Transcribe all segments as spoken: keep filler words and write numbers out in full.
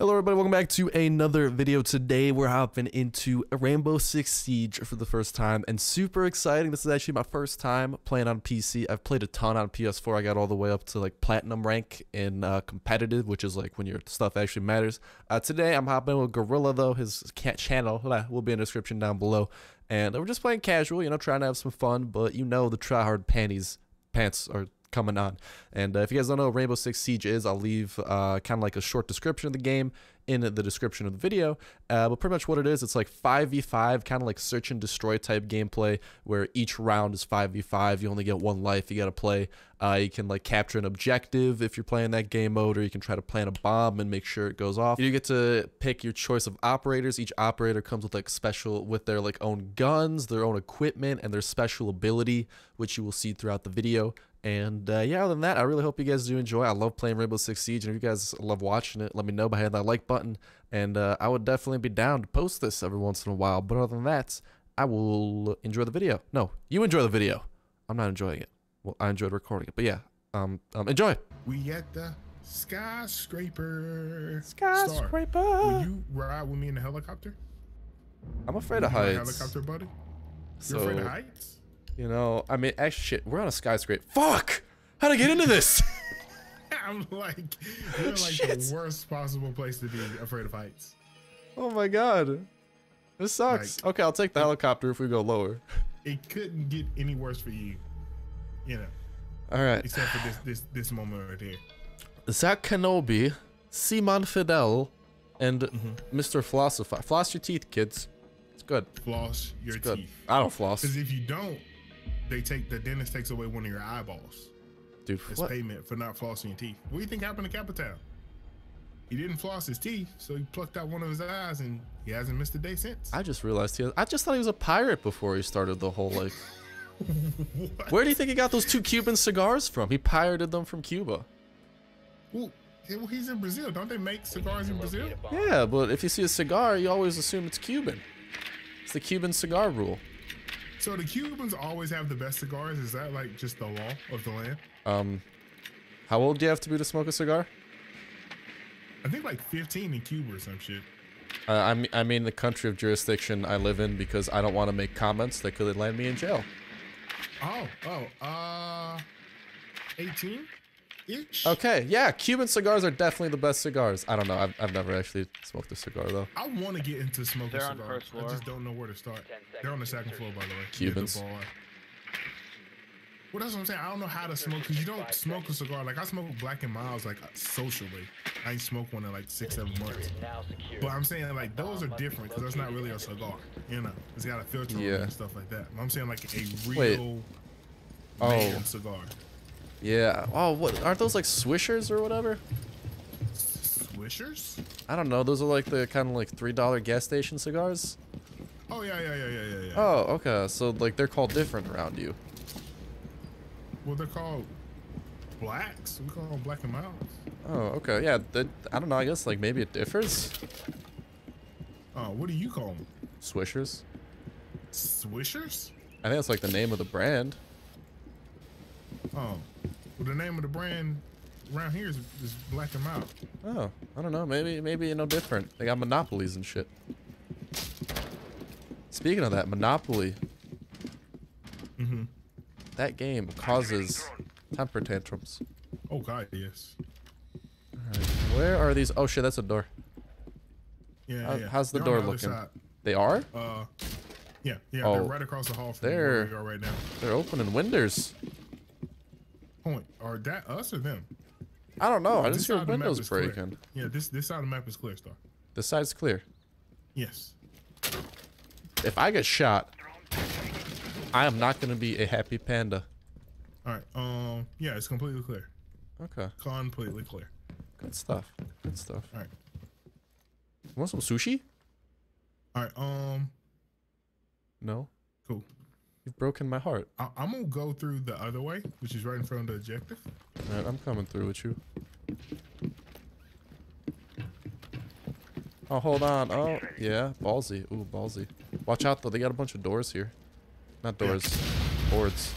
Hello everybody, welcome back to another video. Today we're hopping into Rainbow Six Siege for the first time and super exciting. This is actually my first time playing on P C. I've played a ton on P S four. I got all the way up to like platinum rank in uh, competitive, which is like when your stuff actually matters. Uh, today I'm hopping with Gorilla though. His channel will be in the description down below. And we're just playing casual, you know, trying to have some fun, but you know the tryhard panties, pants are coming on. And uh, if you guys don't know what Rainbow Six Siege is, I'll leave uh, kind of like a short description of the game in the description of the video, uh, but pretty much what it is, it's like five v five, kind of like search and destroy type gameplay where each round is five v five. You only get one life, you got to play. Uh, you can like capture an objective if you're playing that game mode, or you can try to plant a bomb and make sure it goes off. You get to pick your choice of operators. Each operator comes with like special, with their like own guns, their own equipment, and their special ability, which you will see throughout the video. And uh, yeah, other than that, I really hope you guys do enjoy. I love playing Rainbow Six Siege, and if you guys love watching it, let me know by hitting that like button. And uh, I would definitely be down to post this every once in a while, but other than that, I will enjoy the video. No, you enjoy the video. I'm not enjoying it. Well, I enjoyed recording it, but yeah, um, um enjoy. We at the skyscraper. Skyscraper. Will you ride with me in the helicopter? I'm afraid of heights. Helicopter, buddy. You're so afraid of heights? You know, I mean, actually, shit, we're on a skyscraper. Fuck! How'd I get into this? I'm like, we're like Shit. The worst possible place to be afraid of heights. Oh my god, this sucks. Like, okay, I'll take the it, helicopter if we go lower. It couldn't get any worse for you, you know. All right. Except for this this this moment right here. Zach Kenobi, Simon Fidel, and mm-hmm. Mister Flossify. Floss your teeth, kids. It's good. Floss your it's teeth. Good. I don't floss. Because if you don't, they take the dentist takes away one of your eyeballs. Dude, it's payment for not flossing your teeth. What do you think happened to Capitão? He didn't floss his teeth, so he plucked out one of his eyes, and he hasn't missed a day since. I just realized he. Has, I just thought he was a pirate before he started the whole like. Where do you think he got those two Cuban cigars from? He pirated them from Cuba. Well, he's in Brazil. Don't they make cigars in Brazil? Yeah, but if you see a cigar, you always assume it's Cuban. It's the Cuban cigar rule. So the Cubans always have the best cigars. Is that like just the law of the land? Um, how old do you have to be to smoke a cigar? I think like fifteen in Cuba or some shit. Uh, I mean, I mean the country of jurisdiction I live in, because I don't want to make comments that could land me in jail. Oh, oh, uh, eighteen-ish? Okay, yeah, Cuban cigars are definitely the best cigars. I don't know. I've, I've never actually smoked a cigar though. I want to get into smoking They're cigars. On first floor. I just don't know where to start. They're on the second floor, by the way. Cubans. The well, that's what I'm saying. I don't know how to smoke, because you don't smoke a cigar. Like, I smoke Black and Miles, like, socially. I ain't smoked one in, like, six, seven months. But I'm saying, like, those are different, because that's not really a cigar. You know, it's got a filter yeah. and stuff like that. I'm saying, like, a real oh. man cigar. Yeah. Oh, what? Aren't those, like, swishers or whatever? Swishers? I don't know. Those are, like, the kind of, like, three dollar gas station cigars. Oh, yeah, yeah, yeah, yeah, yeah, yeah. Oh, okay. So, like, they're called different around you. Well, they're called blacks. We call them Black and Miles. Oh, okay. Yeah, that, I don't know. I guess, like, maybe it differs. Oh, uh, what do you call them? Swishers. Swishers? I think that's, like, the name of the brand. Oh. Well, the name of the brand around here is, is Black and Miles. Oh, I don't know. Maybe, maybe you know different. They got monopolies and shit. Speaking of that, Monopoly. Mm-hmm. That game causes temper tantrums. Oh god, yes. Alright, where are these? Oh shit, that's a door. Yeah, How, yeah. How's the they're door the looking? Side. They are? Uh, yeah, yeah, oh, they're right across the hall from where we are right now. They're opening windows. Point. Are that us or them? I don't know. Well, I just hear windows breaking. Yeah, this this side of the map is clear, Star. This side's clear. Yes. If I get shot, I am not going to be a happy panda. All right. Um. Yeah, it's completely clear. Okay. Completely clear. Good stuff. Good stuff. All right. You want some sushi? All right. Um. No. Cool. You've broken my heart. I I'm gonna go through the other way, which is right in front of the objective. All right. I'm coming through with you. Oh, hold on. Oh, yeah. Ballsy. Ooh, ballsy. Watch out though. They got a bunch of doors here. Not doors, yeah. boards.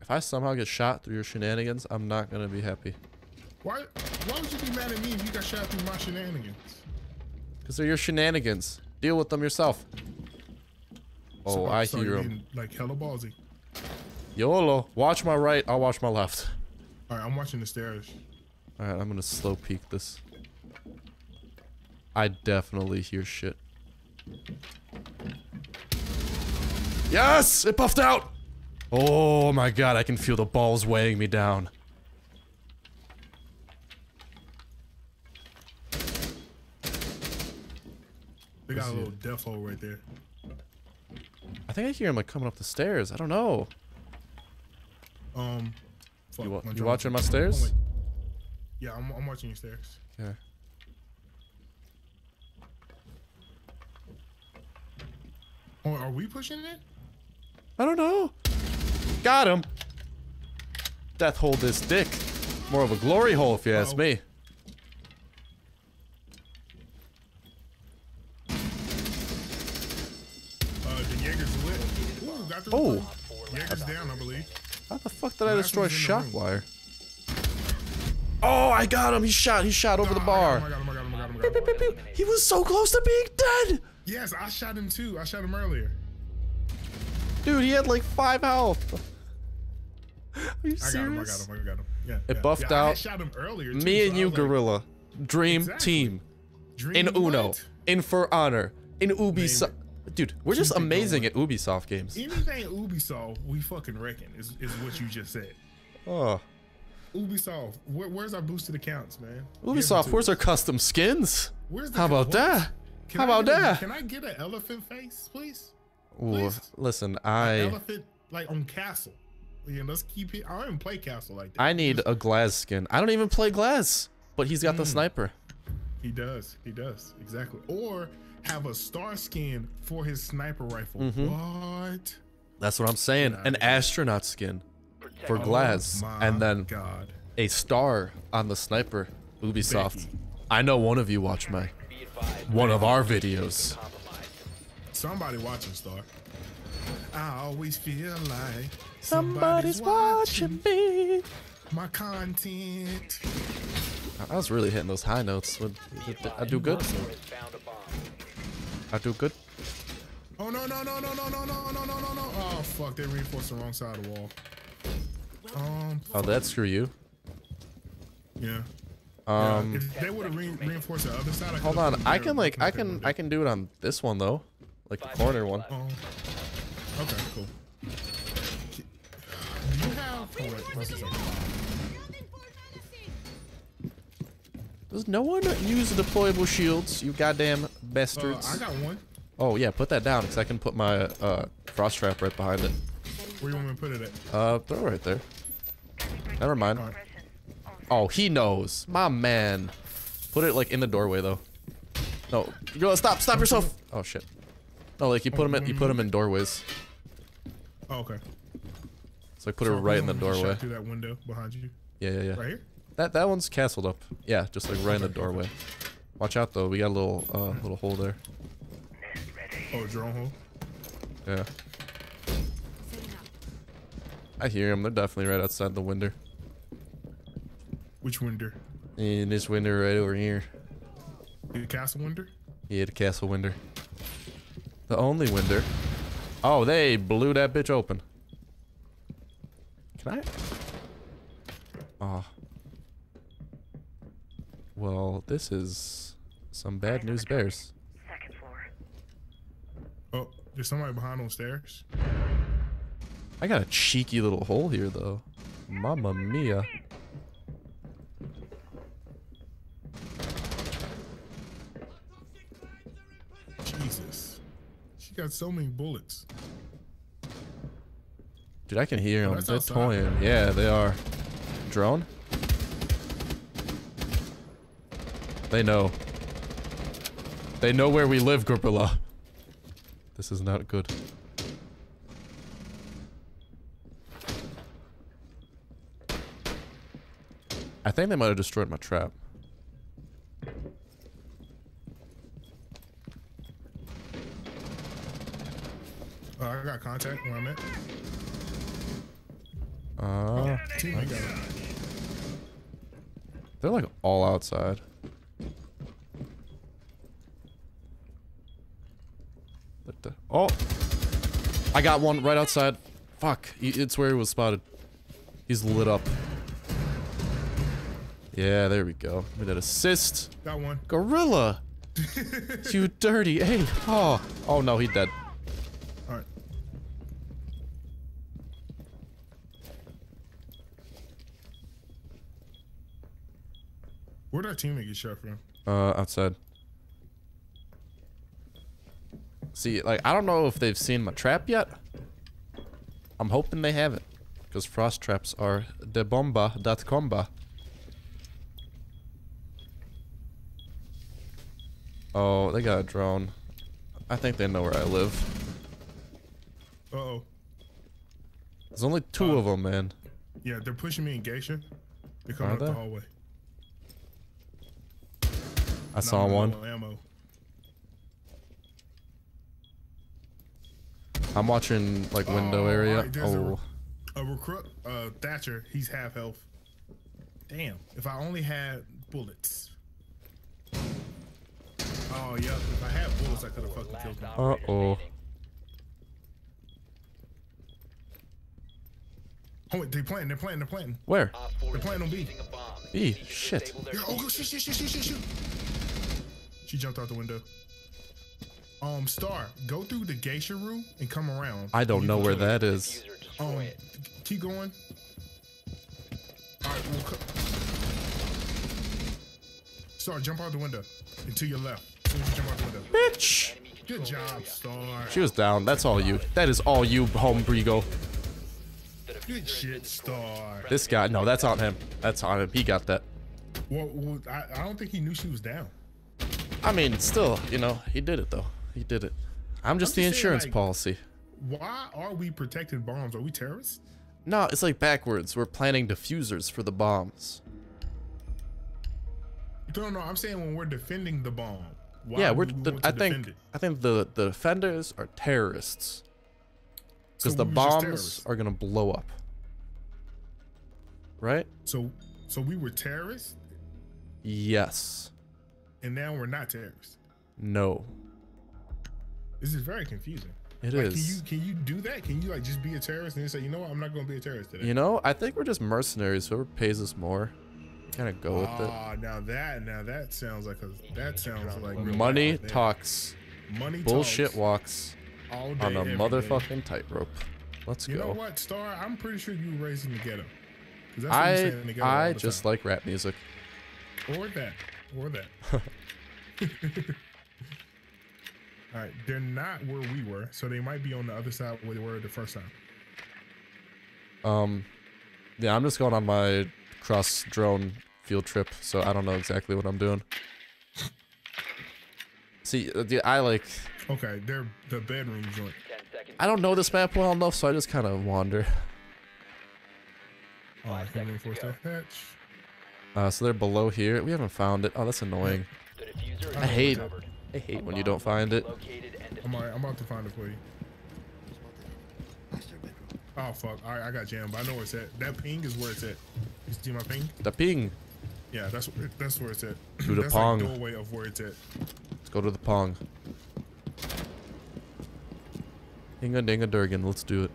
If I somehow get shot through your shenanigans, I'm not gonna be happy. What? Why would you be mad at me if you got shot through my shenanigans? Because they're your shenanigans. Deal with them yourself. Oh, so I hear him. Like hella ballsy. YOLO. Watch my right. I'll watch my left. All right, I'm watching the stairs. All right, I'm gonna slow peek this. I definitely hear shit. Yes, it puffed out. Oh my god, I can feel the balls weighing me down. They got a little defo right there. I think I hear him like coming up the stairs. I don't know. Um, fuck, you, wa you watching my stairs? Yeah, I'm, I'm watching your stairs. Okay. Oh, are we pushing it? I don't know. Got him. Death hold this dick. More of a glory hole, if you ask me. Oh, Jaeger's down, I believe. How the fuck did I destroy shock wire? Oh, I got him. He shot. He shot over the bar. He was so close to being dead. Yes, I shot him too. I shot him earlier. Dude, he had like five health. Are you serious? I got him. I got him. I got him. Yeah. It buffed out. I shot him earlier. Me and you, Gorilla. Dream team. In Uno. In For Honor. In Ubisoft. Dude, we're just amazing at Ubisoft games. Anything Ubisoft, we fucking reckon, is, is what you just said. Oh. Ubisoft, where, where's our boosted accounts, man? Ubisoft, where's our custom skins? Where's the How about what? that? Can How I about that? A, can I get an elephant face, please? please? Ooh, listen, I... An elephant, like, on Castle. Yeah, let's keep it... I don't even play Castle like that. I need a Glaz skin. I don't even play Glaz, but he's got mm. the sniper. He does. He does. Exactly. Or... have a star skin for his sniper rifle. Mm-hmm. What? That's what I'm saying. Nah, An astronaut skin for Glaz, oh and then God. a star on the sniper. Ubisoft. Becky. I know one of you watch my one of our videos. Somebody watching Star. I always feel like somebody's, somebody's watching me. My content. I was really hitting those high notes. I do good. I do good. Oh no no no no no no no no no no no! Oh fuck! They reinforced the wrong side of the wall. Um. Oh, that screw you. Yeah. Um. Yeah, if they would have re reinforced the other side. I hold on, I can like I can I can do it on this one though, like the corner one. Um, okay, cool. Do you have? Oh, wait, what's this one? Does no one use the deployable shields, you goddamn bastards? Uh, I got one. Oh, yeah, put that down, because I can put my uh, frost trap right behind it. Where do you want me to put it at? Uh, throw it right there. Never mind. Right. Oh, he knows. My man. Put it, like, in the doorway, though. No. Go, stop. Stop yourself. Oh, shit. No, like, you put them in, you put them in doorways. Oh, okay. So I put so it right in the doorway. Through that window behind you? Yeah, yeah, yeah. Right here? That that one's castled up. Yeah, just like right in the doorway. Watch out though, we got a little uh little hole there. Oh, drone hole. Yeah. I hear them. They're definitely right outside the window. Which window? In this window right over here. The castle window? Yeah, the castle window. The only window. Oh, they blew that bitch open. Can I? Oh. Well, this is some bad news bears. Second floor. Oh, there's somebody behind those stairs. I got a cheeky little hole here, though. Mamma mia. Jesus. She got so many bullets. Dude, I can hear them. They're toying. Yeah, they are. Drone? They know. They know where we live, Gorilla. This is not good. I think they might have destroyed my trap. Oh, I got contact where I'm at. Uh, I got it. They're like all outside. Oh! I got one right outside. Fuck. It's where he was spotted. He's lit up. Yeah, there we go. We did assist. Got one. Gorilla! You dirty ape. Oh. Oh no, he's dead. Alright. Where'd our teammate get shot from? Uh, outside. See, like, I don't know if they've seen my trap yet. I'm hoping they haven't, because frost traps are de bomba dat comba. Oh, they got a drone. I think they know where I live. Uh oh. There's only two uh, of them, man. Yeah, they're pushing me in Geisha. They're coming up the hallway. I saw one. Ammo. I'm watching like window oh, area. Right, oh, a, a recruit, uh, Thatcher. He's half health. Damn. If I only had bullets. Oh yeah. If I had bullets, I could have fucking killed him. Uh oh. Oh wait, they're planting. They're planting. They're planting. Where? They're planting on B. B. Shit. Oh go shoot! Shoot! Shoot! Shoot! Shoot! She jumped out the window. Um, Star, go through the geisha room and come around. I don't know where that is. Um, keep going. All right, we'll co Star, jump out the window and to your left. So you jump out the window. Bitch! Good job, Star. She was down. That's all you. That is all you, home Brigo. Good shit, Star. This guy, no, that's on him. That's on him. He got that. Well, well I, I don't think he knew she was down. I mean, still, you know, he did it though. He did it. I'm just, I'm just the insurance saying, like, policy. Why are we protecting bombs? Are we terrorists? No, it's like backwards. We're planting diffusers for the bombs. No, no, I'm saying when we're defending the bomb. Why yeah, we're. We the, I think. It? I think the the defenders are terrorists. Because so the bombs are gonna blow up. Right. So, so we were terrorists. Yes. And now we're not terrorists. No. This is very confusing. It like, is. Can you, can you do that? Can you like just be a terrorist and then say, you know what, I'm not going to be a terrorist today? You know, I think we're just mercenaries. Whoever pays us more, kind of go oh, with it. Ah, now that now that sounds like a that sounds like money really talks. Money bullshit talks walks all day, on a motherfucking tightrope. Let's you go. You know what, Star? I'm pretty sure you were raised in the ghetto. That's I what in the ghetto I the just time. Like rap music. Or that, or that. All right, they're not where we were, so they might be on the other side where they were the first time. Um, yeah, I'm just going on my cross drone field trip, so I don't know exactly what I'm doing. See, I like. Okay, they're the bedroom joint. I don't know this map well enough, so I just kind of wander. Oh, I can reinforce that hatch. Uh, so they're below here. We haven't found it. Oh, that's annoying. I hate. I hate when you don't find it. I'm, all right, I'm about to find it for you. Oh fuck! All right, I got jammed. I know where it's at. That ping is where it's at. You see my ping? The ping. Yeah, that's that's where it's at. To the that's pong. Like doorway of where it's at. Let's go to the pong. Dinga dinga durgan. Let's do it.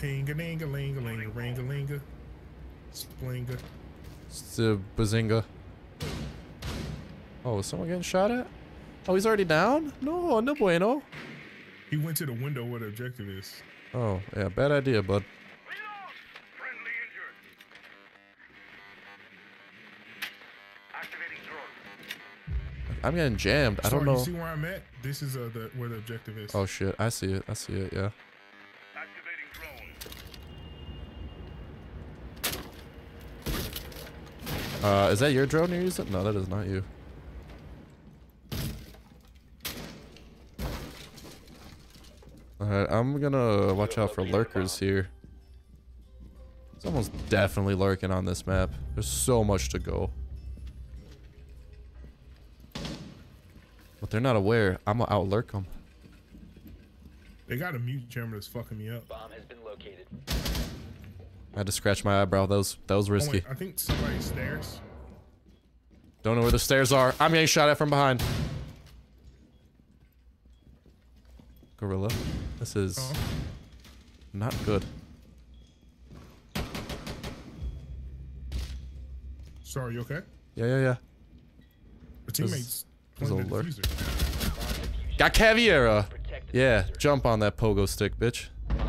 Pinga dinga linga linga ringa linga. Splinga. Bazinga. Oh, is someone getting shot at? Oh, he's already down? No, no bueno. He went to the window where the objective is. Oh, yeah, bad idea, bud. Reload! Friendly injured. Activating drone. I'm getting jammed. I don't Sorry, know. You see where I'm at? This is uh, the, where the objective is. Oh shit, I see it. I see it, yeah. Activating drone. Uh, is that your drone you're using? No, that is not you. Alright, I'm gonna watch out for lurkers here. Someone's definitely lurking on this map. There's so much to go. But they're not aware. I'm gonna outlurk them. They got a mute jammer that's fucking me up. Bomb has been located. I had to scratch my eyebrow. That was, that was risky. Oh, wait, I think somebody's stairs. Don't know where the stairs are. I'm getting shot at from behind. Gorilla. This is uh-huh. not good. So are you okay? Yeah, yeah, yeah. The teammates. There's, there's alert. Got Caveira. Yeah, jump on that pogo stick, bitch. Oh,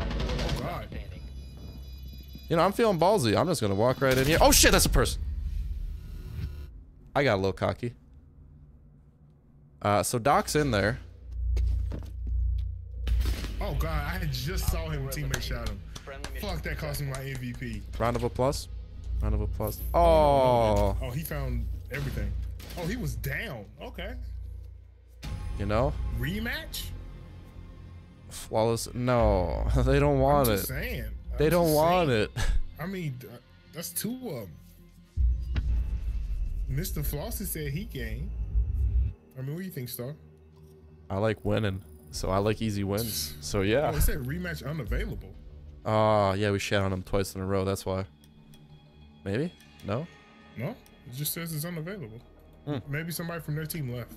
God. You know, I'm feeling ballsy. I'm just gonna walk right in here. Oh shit, that's a person. I got a little cocky. Uh, so Doc's in there. Oh God, I just saw him. Teammate shot him. Fuck, that cost me my M V P. Round of applause. Round of applause. Oh. Oh, he found everything. Oh, he was down. Okay. You know. Rematch. Flawless. No, they don't want I'm just it. Saying. I'm they don't just want saying. It. I mean, that's two of them. Mister Flossie said he game. I mean, what do you think, Star? I like winning, so I like easy wins. So yeah. Oh, it said rematch unavailable. Ah, uh, yeah, we shat on him twice in a row. That's why. Maybe? No? No. It just says it's unavailable. Hmm. Maybe somebody from their team left.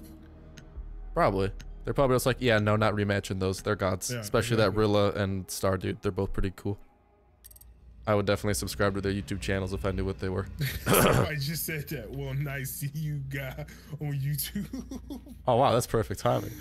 Probably. They're probably just like, yeah, no, not rematching those. They're gods. Yeah, especially exactly. that Gorilla and Star dude. They're both pretty cool. I would definitely subscribe to their YouTube channels if I knew what they were. I just said that. Well, nice see you guy on YouTube. Oh, wow. That's perfect timing.